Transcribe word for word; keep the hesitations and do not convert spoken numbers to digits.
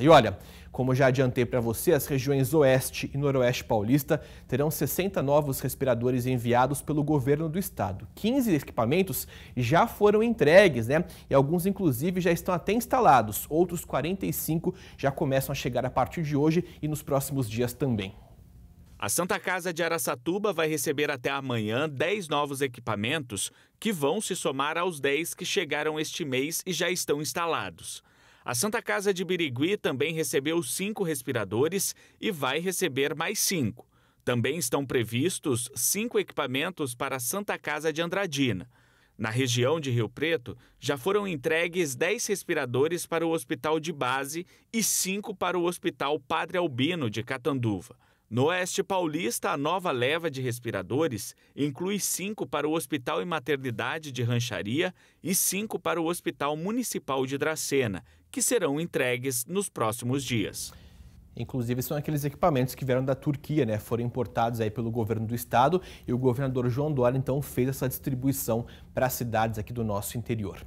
E olha, como já adiantei para você, as regiões Oeste e Noroeste Paulista terão sessenta novos respiradores enviados pelo governo do estado. quinze equipamentos já foram entregues, né? E alguns, inclusive, já estão até instalados. Outros quarenta e cinco já começam a chegar a partir de hoje e nos próximos dias também. A Santa Casa de Araçatuba vai receber até amanhã dez novos equipamentos que vão se somar aos dez que chegaram este mês e já estão instalados. A Santa Casa de Birigui também recebeu cinco respiradores e vai receber mais cinco. Também estão previstos cinco equipamentos para a Santa Casa de Andradina. Na região de Rio Preto, já foram entregues dez respiradores para o Hospital de Base e cinco para o Hospital Padre Albino de Catanduva. No Oeste Paulista, a nova leva de respiradores inclui cinco para o Hospital e Maternidade de Rancharia e cinco para o Hospital Municipal de Dracena, que serão entregues nos próximos dias. Inclusive, são aqueles equipamentos que vieram da Turquia, né? Foram importados aí pelo governo do estado e o governador João Doria, então, fez essa distribuição para as cidades aqui do nosso interior.